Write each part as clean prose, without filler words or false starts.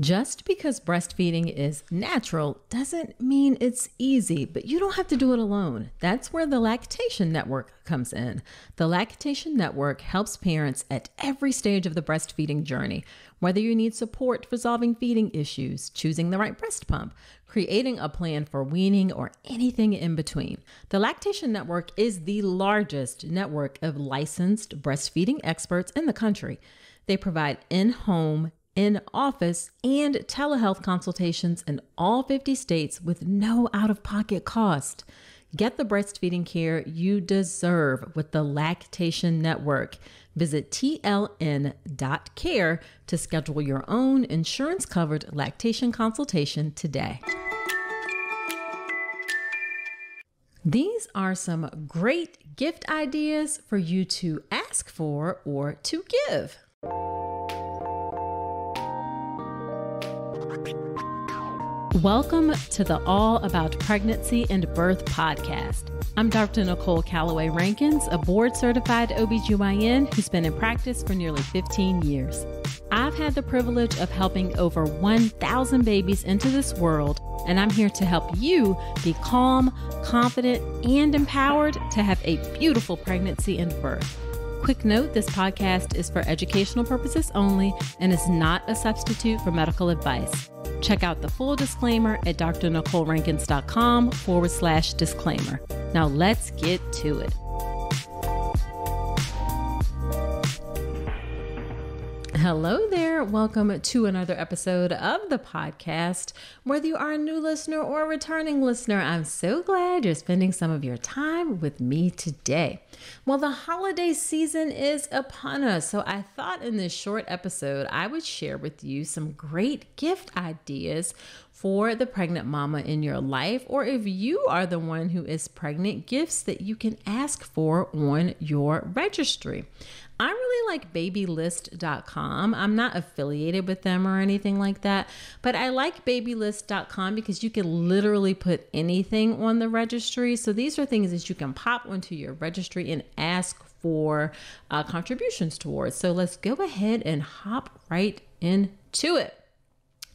Just because breastfeeding is natural doesn't mean it's easy, but you don't have to do it alone. That's where the Lactation Network comes in. The Lactation Network helps parents at every stage of the breastfeeding journey, whether you need support resolving feeding issues, choosing the right breast pump, creating a plan for weaning, or anything in between. The Lactation Network is the largest network of licensed breastfeeding experts in the country. They provide in-home, in-office, and telehealth consultations in all 50 states with no out-of-pocket cost. Get the breastfeeding care you deserve with the Lactation Network. Visit TLN.care to schedule your own insurance-covered lactation consultation today. These are some great gift ideas for you to ask for or to give. Welcome to the All About Pregnancy and Birth podcast. I'm Dr. Nicole Calloway Rankins, a board-certified OBGYN who's been in practice for nearly 15 years. I've had the privilege of helping over 1,000 babies into this world, and I'm here to help you be calm, confident, and empowered to have a beautiful pregnancy and birth. Quick note, this podcast is for educational purposes only and is not a substitute for medical advice. Check out the full disclaimer at drnicolerankins.com/disclaimer. Now let's get to it. Hello there. Welcome to another episode of the podcast. Whether you are a new listener or a returning listener, I'm so glad you're spending some of your time with me today. Well, the holiday season is upon us, so I thought in this short episode, I would share with you some great gift ideas for the pregnant mama in your life, or if you are the one who is pregnant, gifts that you can ask for on your registry. I really like babylist.com. I'm not affiliated with them or anything like that, but I like babylist.com because you can literally put anything on the registry. So these are things that you can pop onto your registry and ask for contributions towards. So let's go ahead and hop right into it.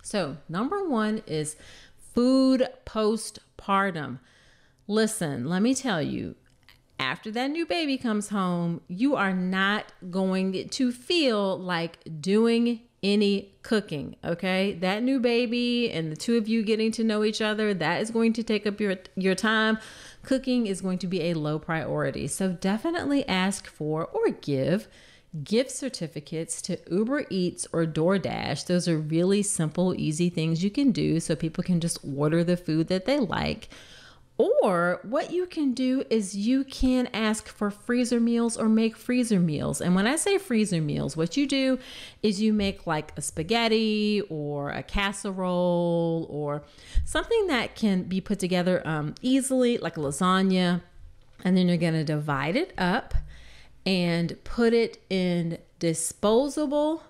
So number one is food postpartum. Listen, let me tell you, after that new baby comes home, you are not going to feel like doing any cooking, okay? That new baby and the two of you getting to know each other, that is going to take up your time. Cooking is going to be a low priority. So definitely ask for or give gift certificates to Uber Eats or DoorDash. Those are really simple, easy things you can do so people can just order the food that they like. Or what you can do is you can ask for freezer meals or make freezer meals. And when I say freezer meals, what you do is you make like a spaghetti or a casserole or something that can be put together easily, like a lasagna. And then you're gonna divide it up and put it in disposable,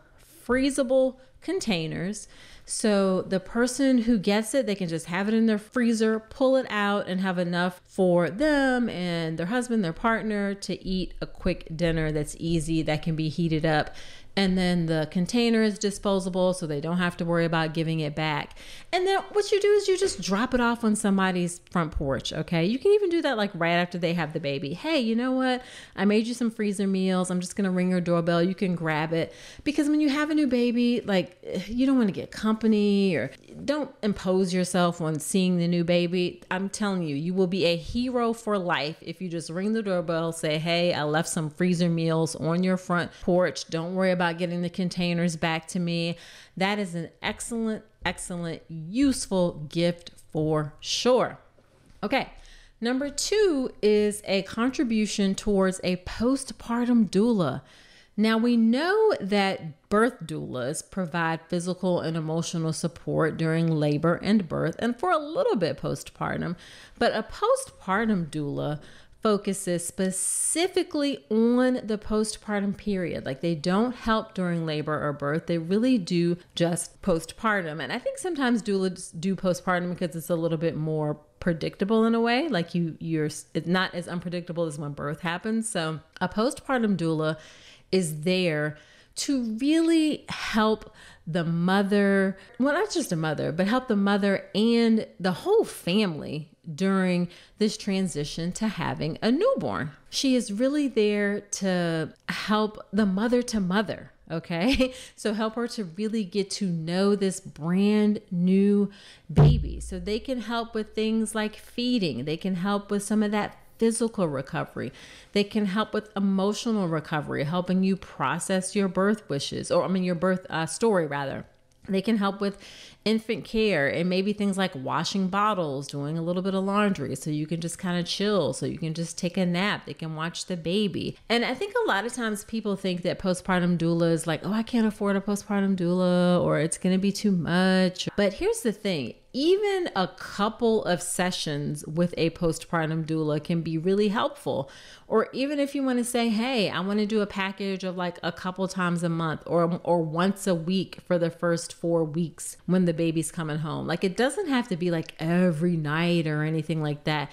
freezable containers. So the person who gets it, they can just have it in their freezer, pull it out, and have enough for them and their husband, their partner to eat a quick dinner that's easy, that can be heated up. And then the container is disposable, so they don't have to worry about giving it back. And then what you do is you just drop it off on somebody's front porch, okay? You can even do that like right after they have the baby. Hey, you know what? I made you some freezer meals. I'm just gonna ring your doorbell. You can grab it. Because when you have a new baby, like you don't wanna get comfortable. Or don't impose yourself on seeing the new baby. I'm telling you, you will be a hero for life if you just ring the doorbell, say, hey, I left some freezer meals on your front porch. Don't worry about getting the containers back to me. That is an excellent, excellent, useful gift for sure. Okay. Number two is a contribution towards a postpartum doula. Now, we know that birth doulas provide physical and emotional support during labor and birth and for a little bit postpartum, but a postpartum doula focuses specifically on the postpartum period. Like they don't help during labor or birth. They really do just postpartum. And I think sometimes doulas do postpartum because it's a little bit more predictable in a way, like you're it's not as unpredictable as when birth happens. So a postpartum doula is there to really help the mother, well, not just a mother, but help the mother and the whole family during this transition to having a newborn. She is really there to help the mother to mother. Okay, so help her to really get to know this brand new baby. So they can help with things like feeding. They can help with some of that physical recovery. They can help with emotional recovery, helping you process your birth wishes, or I mean your birth story rather. They can help with infant care and maybe things like washing bottles, doing a little bit of laundry so you can just kind of chill, so you can just take a nap. They can watch the baby. And I think a lot of times people think that postpartum doula is like, oh, I can't afford a postpartum doula, or it's going to be too much. But here's the thing. Even a couple of sessions with a postpartum doula can be really helpful. Or even if you want to say, hey, I want to do a package of like a couple times a month or once a week for the first 4 weeks when the baby's coming home. Like, it doesn't have to be like every night or anything like that.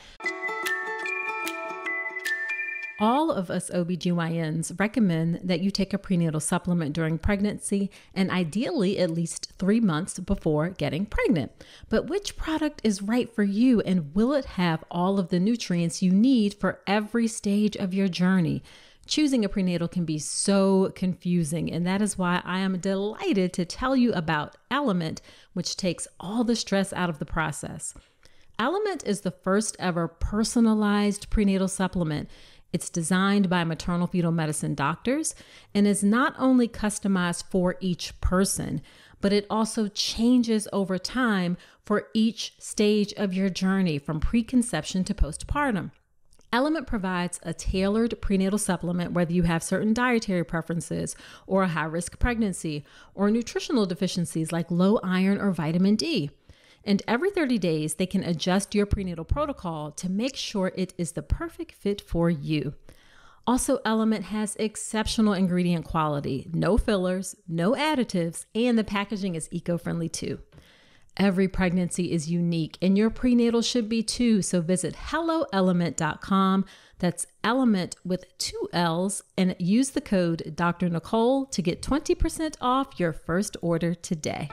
All of us OBGYNs recommend that you take a prenatal supplement during pregnancy and ideally at least 3 months before getting pregnant. But which product is right for you, and will it have all of the nutrients you need for every stage of your journey? Choosing a prenatal can be so confusing, and that is why I am delighted to tell you about Element, which takes all the stress out of the process. Element is the first ever personalized prenatal supplement. It's designed by maternal fetal medicine doctors and is not only customized for each person, but it also changes over time for each stage of your journey from preconception to postpartum. Element provides a tailored prenatal supplement, whether you have certain dietary preferences or a high-risk pregnancy or nutritional deficiencies like low iron or vitamin D. And every 30 days, they can adjust your prenatal protocol to make sure it is the perfect fit for you. Also, Element has exceptional ingredient quality, no fillers, no additives, and the packaging is eco-friendly too. Every pregnancy is unique, and your prenatal should be too, so visit HelloElement.com, that's Element with 2 L's, and use the code Dr. Nicole to get 20% off your first order today.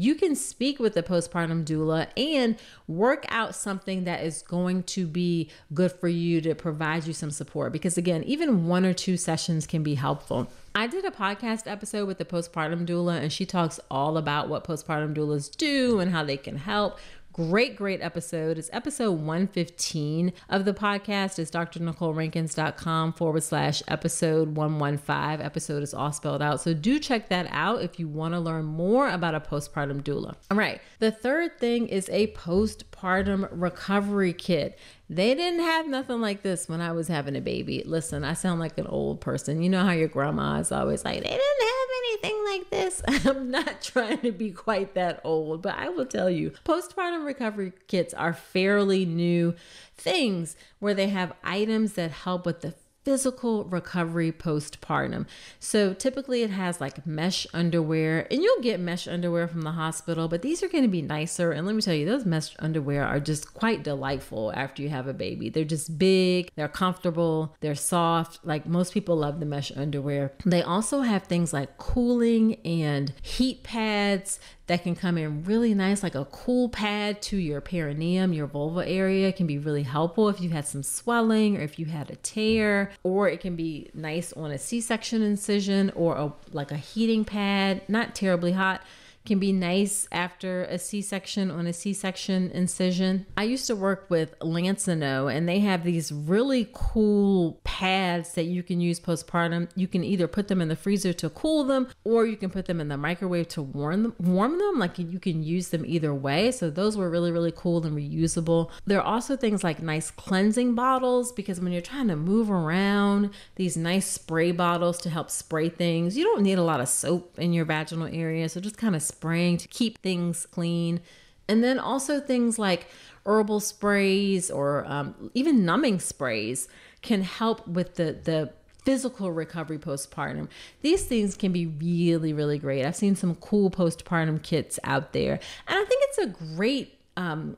You can speak with the postpartum doula and work out something that is going to be good for you to provide you some support. Because again, even 1 or 2 sessions can be helpful. I did a podcast episode with the postpartum doula, and she talks all about what postpartum doulas do and how they can help. Great, great episode. It's episode 115 of the podcast. It's drnicolerankins.com/episode 115. Episode is all spelled out. So do check that out if you want to learn more about a postpartum doula. All right. The third thing is a postpartum recovery kit. They didn't have nothing like this when I was having a baby. Listen, I sound like an old person. You know how your grandma is always like, they didn't have anything like this. I'm not trying to be quite that old, but I will tell you, postpartum recovery kits are fairly new things where they have items that help with the physical recovery postpartum. So typically it has like mesh underwear, and you'll get mesh underwear from the hospital, but these are going to be nicer. And let me tell you, those mesh underwear are just quite delightful after you have a baby. They're just big, they're comfortable, they're soft. Like, most people love the mesh underwear. They also have things like cooling and heat pads that can come in really nice, like a cool pad to your perineum, your vulva area. It can be really helpful if you had some swelling or if you had a tear, or it can be nice on a C-section incision, or like a heating pad, not terribly hot. Can be nice after a C-section on a C-section incision. I used to work with Lansinoh, and they have these really cool pads that you can use postpartum. You can either put them in the freezer to cool them, or you can put them in the microwave to warm them. Like, you can use them either way. So those were really, really cool and reusable. There are also things like nice cleansing bottles, because when you're trying to move around, these nice spray bottles to help spray things. You don't need a lot of soap in your vaginal area. So just kind of spraying to keep things clean. And then also things like herbal sprays or even numbing sprays can help with the physical recovery postpartum. These things can be really, really great. I've seen some cool postpartum kits out there. And I think it's a great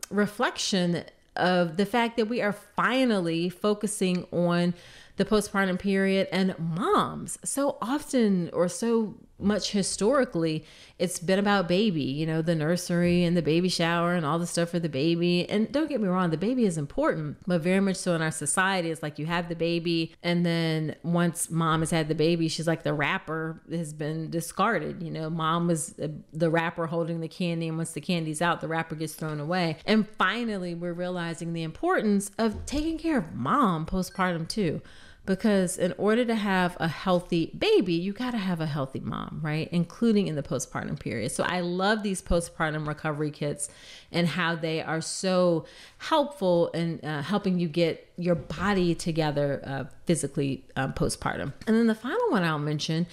reflection of the fact that we are finally focusing on the postpartum period, and moms. So often, or so much historically, it's been about baby, you know, the nursery and the baby shower and all the stuff for the baby. And don't get me wrong, the baby is important, but very much so in our society, it's like you have the baby, and then once mom has had the baby, she's like, the wrapper has been discarded. You know, mom was the wrapper holding the candy, and once the candy's out, the wrapper gets thrown away. And finally, we're realizing the importance of taking care of mom postpartum too. Because in order to have a healthy baby, you got to have a healthy mom, right? Including in the postpartum period. So I love these postpartum recovery kits and how they are so helpful in helping you get your body together physically postpartum. And then the final one I'll mention,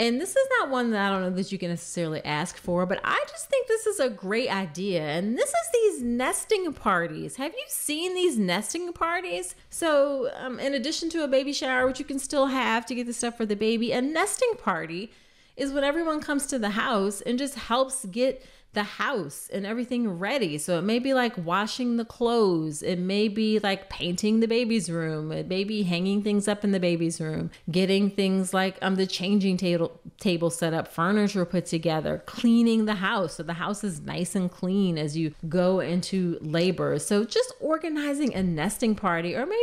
and this is not one that I don't know that you can necessarily ask for, but I just think this is a great idea. And this is these nesting parties. Have you seen these nesting parties? So in addition to a baby shower, which you can still have to get the stuff for the baby, a nesting party is when everyone comes to the house and just helps get the house and everything ready. So it may be like washing the clothes. It may be like painting the baby's room. It may be hanging things up in the baby's room, getting things like the changing table set up, furniture put together, cleaning the house. So the house is nice and clean as you go into labor. So just organizing a nesting party, or maybe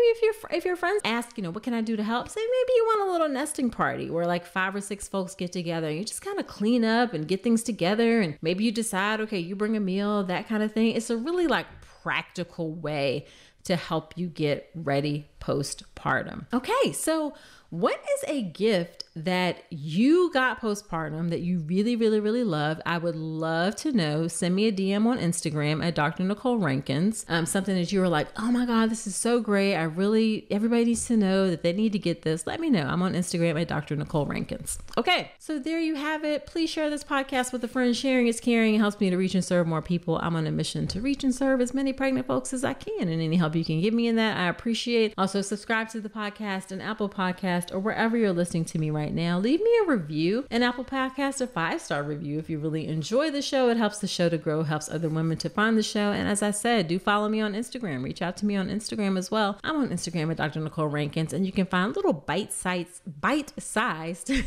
if your friends ask, you know, what can I do to help? Say maybe you want a little nesting party where like 5 or 6 folks get together and you just kind of clean up and get things together. And maybe you decide, okay, you bring a meal, that kind of thing. It's a really like practical way to help you get ready postpartum. Okay, so what is a gift that you got postpartum that you really, really, really love? I would love to know. Send me a DM on Instagram at Dr. Nicole Rankins. Something that you were like, oh my God, this is so great. I really, everybody needs to know that they need to get this. Let me know. I'm on Instagram at Dr. Nicole Rankins. Okay, so there you have it. Please share this podcast with a friend. Sharing is caring. It helps me to reach and serve more people. I'm on a mission to reach and serve as many pregnant folks as I can, and any help you can give me in that, I appreciate. Also, subscribe to the podcast and Apple Podcast, or wherever you're listening to me right now. Leave me a review, an Apple Podcast, a 5-star review if you really enjoy the show. It helps the show to grow, helps other women to find the show. And as I said, do follow me on Instagram. Reach out to me on Instagram as well. I'm on Instagram at Dr. Nicole Rankins, and you can find little bite-sized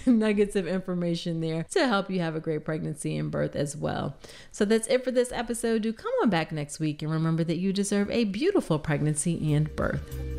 nuggets of information there to help you have a great pregnancy and birth as well. So that's it for this episode. Do come on back next week, and remember that you deserve a beautiful pregnancy and birth.